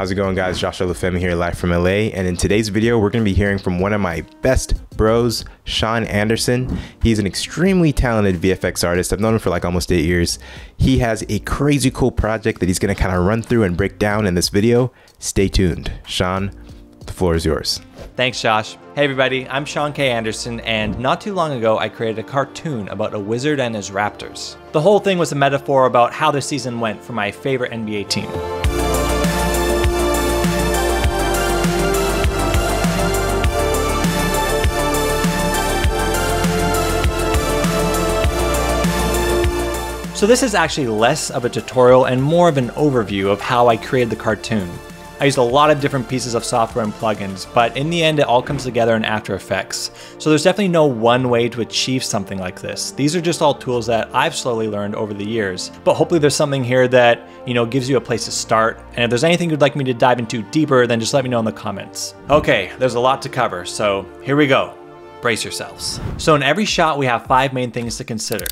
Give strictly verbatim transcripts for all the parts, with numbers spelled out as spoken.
How's it going, guys? Joshua Lefemme here, live from L A, and in today's video we're going to be hearing from one of my best bros, Sean Anderson. He's an extremely talented V F X artist. I've known him for like almost eight years. He has a crazy cool project that he's going to kind of run through and break down in this video. Stay tuned. Sean, the floor is yours. Thanks, Josh. Hey everybody, I'm Sean K. Anderson, and not too long ago I created a cartoon about a wizard and his raptors. The whole thing was a metaphor about how the season went for my favorite N B A team. So this is actually less of a tutorial and more of an overview of how I created the cartoon. I used a lot of different pieces of software and plugins, but in the end it all comes together in After Effects. So there's definitely no one way to achieve something like this. These are just all tools that I've slowly learned over the years, but hopefully there's something here that, you know, gives you a place to start. And if there's anything you'd like me to dive into deeper, then just let me know in the comments. Okay, there's a lot to cover, so here we go. Brace yourselves. So in every shot we have five main things to consider: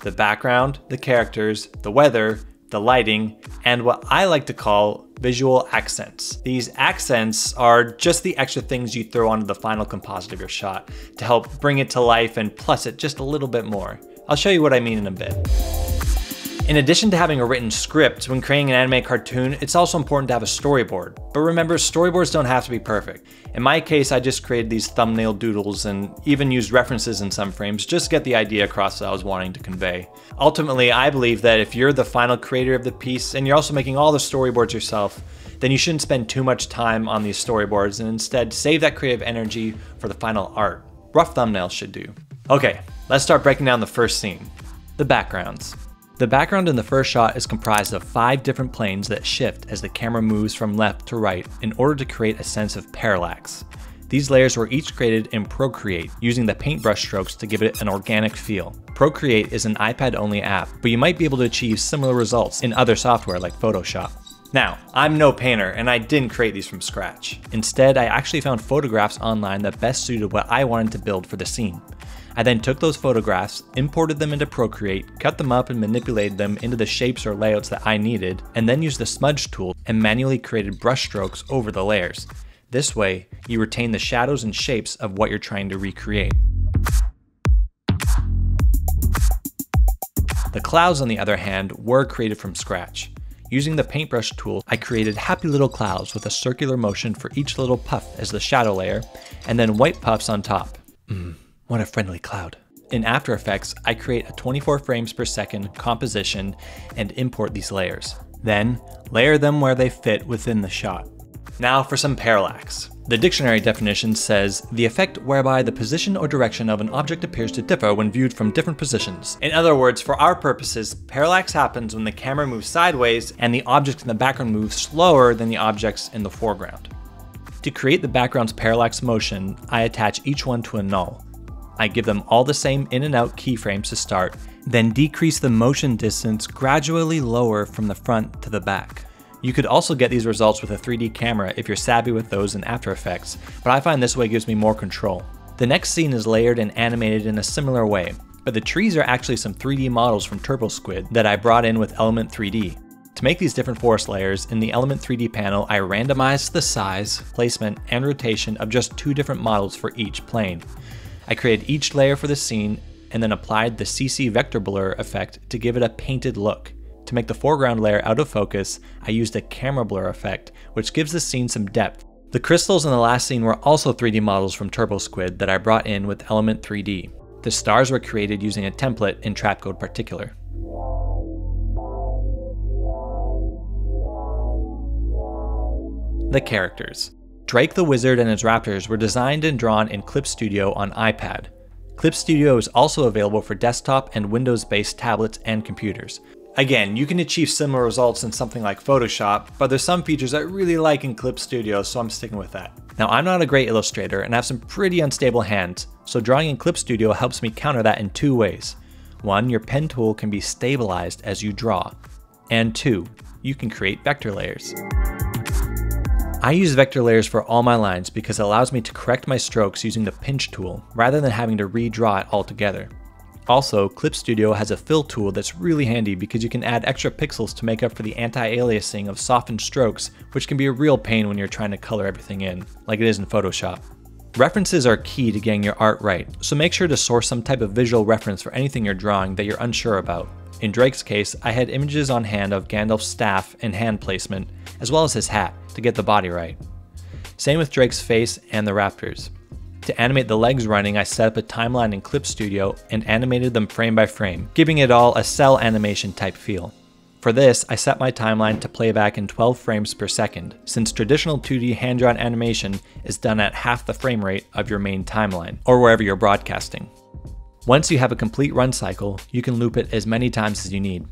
the background, the characters, the weather, the lighting, and what I like to call visual accents. These accents are just the extra things you throw onto the final composite of your shot to help bring it to life and plus it just a little bit more. I'll show you what I mean in a bit. In addition to having a written script, when creating an anime cartoon, it's also important to have a storyboard. But remember, storyboards don't have to be perfect. In my case, I just created these thumbnail doodles and even used references in some frames just to get the idea across that I was wanting to convey. Ultimately, I believe that if you're the final creator of the piece and you're also making all the storyboards yourself, then you shouldn't spend too much time on these storyboards and instead save that creative energy for the final art. Rough thumbnails should do. Okay, let's start breaking down the first scene, the backgrounds. The background in the first shot is comprised of five different planes that shift as the camera moves from left to right in order to create a sense of parallax. These layers were each created in Procreate using the paintbrush strokes to give it an organic feel. Procreate is an iPad-only app, but you might be able to achieve similar results in other software like Photoshop. Now, I'm no painter and I didn't create these from scratch. Instead, I actually found photographs online that best suited what I wanted to build for the scene. I then took those photographs, imported them into Procreate, cut them up and manipulated them into the shapes or layouts that I needed, and then used the smudge tool and manually created brush strokes over the layers. This way, you retain the shadows and shapes of what you're trying to recreate. The clouds, on the other hand, were created from scratch. Using the paintbrush tool, I created happy little clouds with a circular motion for each little puff as the shadow layer, and then white puffs on top. Mm. What a friendly cloud. In After Effects, I create a twenty-four frames per second composition and import these layers. Then, layer them where they fit within the shot. Now for some parallax. The dictionary definition says, the effect whereby the position or direction of an object appears to differ when viewed from different positions. In other words, for our purposes, parallax happens when the camera moves sideways and the objects in the background move slower than the objects in the foreground. To create the background's parallax motion, I attach each one to a null. I give them all the same in and out keyframes to start, then decrease the motion distance gradually lower from the front to the back. You could also get these results with a three D camera if you're savvy with those in After Effects, but I find this way gives me more control. The next scene is layered and animated in a similar way, but the trees are actually some three D models from TurboSquid that I brought in with Element three D. To make these different forest layers, in the Element three D panel, I randomized the size, placement, and rotation of just two different models for each plane. I created each layer for the scene and then applied the C C Vector Blur effect to give it a painted look. To make the foreground layer out of focus, I used a Camera Blur effect, which gives the scene some depth. The crystals in the last scene were also three D models from TurboSquid that I brought in with Element three D. The stars were created using a template in Trapcode Particular. The characters. Drake the Wizard and his raptors were designed and drawn in Clip Studio on iPad. Clip Studio is also available for desktop and Windows-based tablets and computers. Again, you can achieve similar results in something like Photoshop, but there's some features I really like in Clip Studio, so I'm sticking with that. Now, I'm not a great illustrator and have some pretty unstable hands, so drawing in Clip Studio helps me counter that in two ways. One, your pen tool can be stabilized as you draw. And two, you can create vector layers. I use vector layers for all my lines because it allows me to correct my strokes using the pinch tool rather than having to redraw it altogether. Also, Clip Studio has a fill tool that's really handy because you can add extra pixels to make up for the anti-aliasing of softened strokes, which can be a real pain when you're trying to color everything in, like it is in Photoshop. References are key to getting your art right, so make sure to source some type of visual reference for anything you're drawing that you're unsure about. In Drake's case, I had images on hand of Gandalf's staff and hand placement, as well as his hat, to get the body right. Same with Drake's face and the raptors. To animate the legs running, I set up a timeline in Clip Studio and animated them frame by frame, giving it all a cell animation type feel. For this, I set my timeline to playback in twelve frames per second, since traditional two D hand-drawn animation is done at half the frame rate of your main timeline, or wherever you're broadcasting. Once you have a complete run cycle, you can loop it as many times as you need.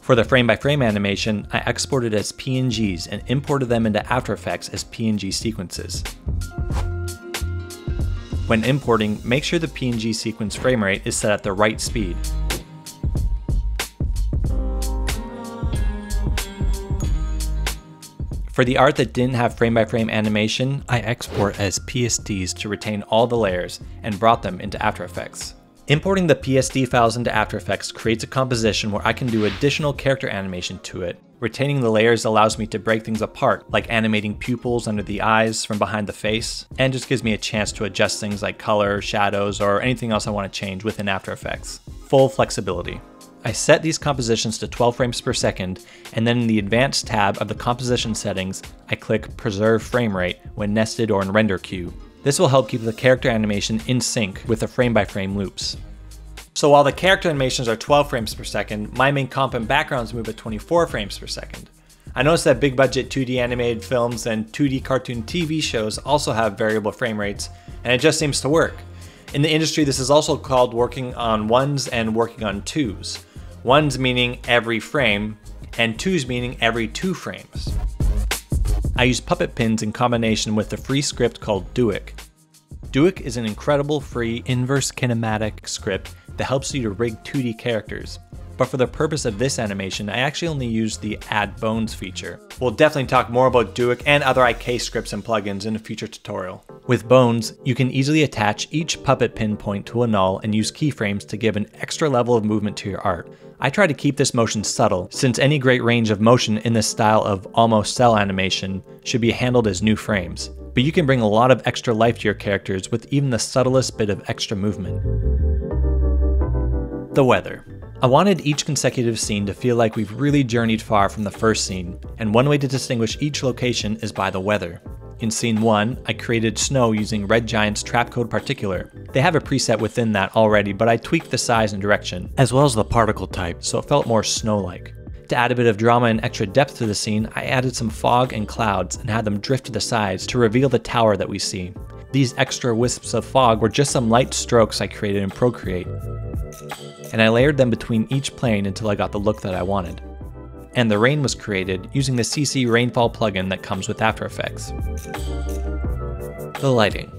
For the frame-by-frame animation, I exported as P N Gs and imported them into After Effects as P N G sequences. When importing, make sure the P N G sequence frame rate is set at the right speed. For the art that didn't have frame-by-frame animation, I export as P S Ds to retain all the layers and brought them into After Effects. Importing the P S D files into After Effects creates a composition where I can do additional character animation to it. Retaining the layers allows me to break things apart, like animating pupils under the eyes from behind the face, and just gives me a chance to adjust things like color, shadows, or anything else I want to change within After Effects. Full flexibility. I set these compositions to twelve frames per second, and then in the Advanced tab of the Composition settings, I click Preserve Frame Rate when nested or in Render Queue. This will help keep the character animation in sync with the frame-by-frame loops. So while the character animations are twelve frames per second, my main comp and backgrounds move at twenty-four frames per second. I noticed that big-budget two D animated films and two D cartoon T V shows also have variable frame rates, and it just seems to work. In the industry, this is also called working on ones and working on twos. Ones meaning every frame, and twos meaning every two frames. I use puppet pins in combination with the free script called Duik. Duik is an incredible free inverse kinematic script that helps you to rig two D characters. But for the purpose of this animation, I actually only used the Add Bones feature. We'll definitely talk more about Duik and other I K scripts and plugins in a future tutorial. With Bones, you can easily attach each puppet pin point to a null and use keyframes to give an extra level of movement to your art. I try to keep this motion subtle, since any great range of motion in this style of almost cell animation should be handled as new frames. But you can bring a lot of extra life to your characters with even the subtlest bit of extra movement. The weather. I wanted each consecutive scene to feel like we've really journeyed far from the first scene, and one way to distinguish each location is by the weather. In scene one, I created snow using Red Giant's Trapcode Particular. They have a preset within that already, but I tweaked the size and direction, as well as the particle type, so it felt more snow-like. To add a bit of drama and extra depth to the scene, I added some fog and clouds and had them drift to the sides to reveal the tower that we see. These extra wisps of fog were just some light strokes I created in Procreate, and I layered them between each plane until I got the look that I wanted. And the rain was created using the C C Rainfall plugin that comes with After Effects. The lighting.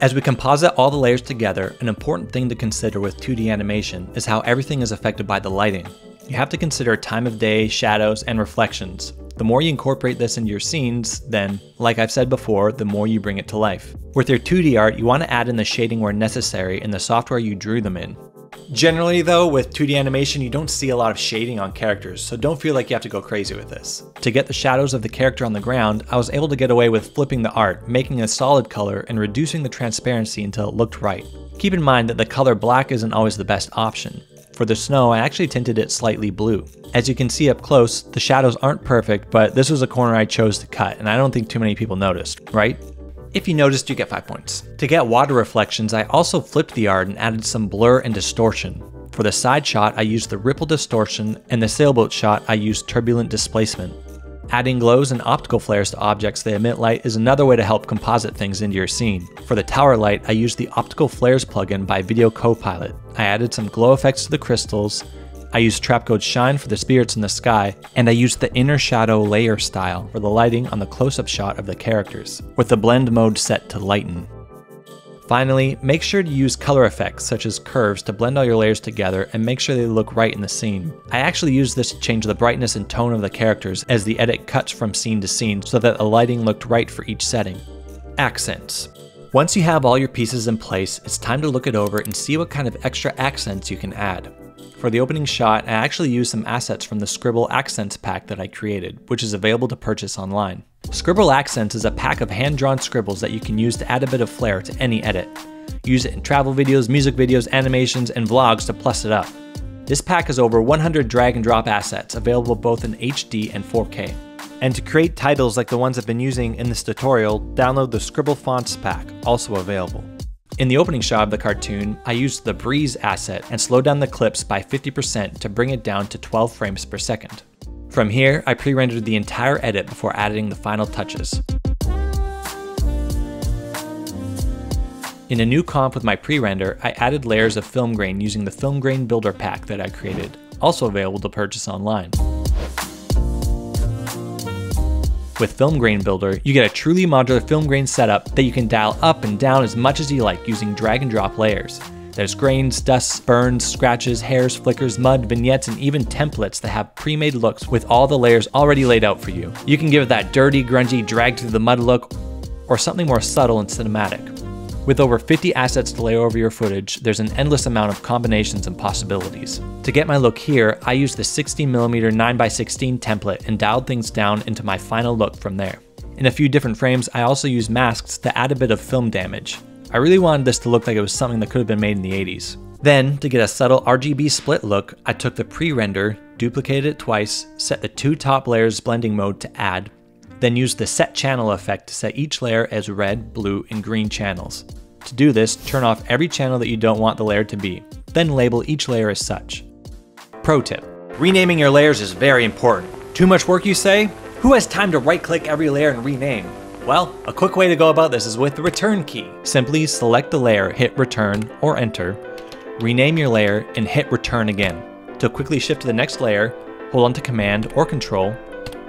As we composite all the layers together, an important thing to consider with two D animation is how everything is affected by the lighting. You have to consider time of day, shadows, and reflections. The more you incorporate this into your scenes, then, like I've said before, the more you bring it to life. With your two D art, you want to add in the shading where necessary in the software you drew them in. Generally though, with two D animation, you don't see a lot of shading on characters, so don't feel like you have to go crazy with this. To get the shadows of the character on the ground, I was able to get away with flipping the art, making a solid color, and reducing the transparency until it looked right. Keep in mind that the color black isn't always the best option. For the snow, I actually tinted it slightly blue. As you can see up close, the shadows aren't perfect, but this was a corner I chose to cut, and I don't think too many people noticed, right? If you noticed, you get five points. To get water reflections, I also flipped the art and added some blur and distortion. For the side shot, I used the ripple distortion, and the sailboat shot, I used turbulent displacement. Adding glows and optical flares to objects that emit light is another way to help composite things into your scene. For the tower light, I used the Optical Flares plugin by Video Copilot. I added some glow effects to the crystals, I used Trapcode Shine for the spirits in the sky, and I used the Inner Shadow Layer style for the lighting on the close-up shot of the characters, with the blend mode set to lighten. Finally, make sure to use color effects such as curves to blend all your layers together and make sure they look right in the scene. I actually used this to change the brightness and tone of the characters as the edit cuts from scene to scene so that the lighting looked right for each setting. Accents. Once you have all your pieces in place, it's time to look it over and see what kind of extra accents you can add. For the opening shot, I actually used some assets from the Scribble Accents pack that I created, which is available to purchase online. Scribble Accents is a pack of hand-drawn scribbles that you can use to add a bit of flair to any edit. Use it in travel videos, music videos, animations, and vlogs to plus it up. This pack has over one hundred drag and drop assets, available both in H D and four K. And to create titles like the ones I've been using in this tutorial, download the Scribble Fonts pack, also available. In the opening shot of the cartoon, I used the Breeze asset and slowed down the clips by fifty percent to bring it down to twelve frames per second. From here, I pre-rendered the entire edit before adding the final touches. In a new comp with my pre-render, I added layers of film grain using the Film Grain Builder Pack that I created, also available to purchase online. With Film Grain Builder, you get a truly modular film grain setup that you can dial up and down as much as you like using drag and drop layers. There's grains, dusts, burns, scratches, hairs, flickers, mud, vignettes, and even templates that have pre-made looks with all the layers already laid out for you. You can give it that dirty, grungy, drag through the mud look, or something more subtle and cinematic. With over fifty assets to lay over your footage, there's an endless amount of combinations and possibilities. To get my look here, I used the sixteen millimeter nine by sixteen template and dialed things down into my final look from there. In a few different frames, I also used masks to add a bit of film damage. I really wanted this to look like it was something that could have been made in the eighties. Then, to get a subtle R G B split look, I took the pre-render, duplicated it twice, set the two top layers blending mode to add, then use the set channel effect to set each layer as red, blue, and green channels. To do this, turn off every channel that you don't want the layer to be, then label each layer as such. Pro tip: renaming your layers is very important. Too much work, you say? Who has time to right-click every layer and rename? Well, a quick way to go about this is with the return key. Simply select the layer, hit return or enter, rename your layer, and hit return again. To quickly shift to the next layer, hold onto command or control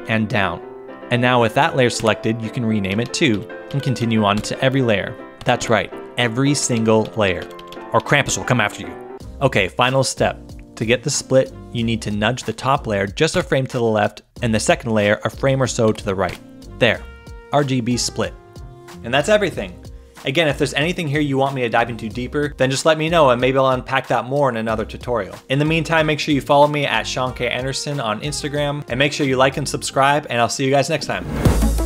and down. And now with that layer selected, you can rename it too, and continue on to every layer. That's right, every single layer, or Krampus will come after you. Okay, final step. To get the split, you need to nudge the top layer just a frame to the left, and the second layer a frame or so to the right. There, R G B split. And that's everything. Again, if there's anything here you want me to dive into deeper, then just let me know and maybe I'll unpack that more in another tutorial. In the meantime, make sure you follow me at Sean K Anderson on Instagram, and make sure you like and subscribe, and I'll see you guys next time.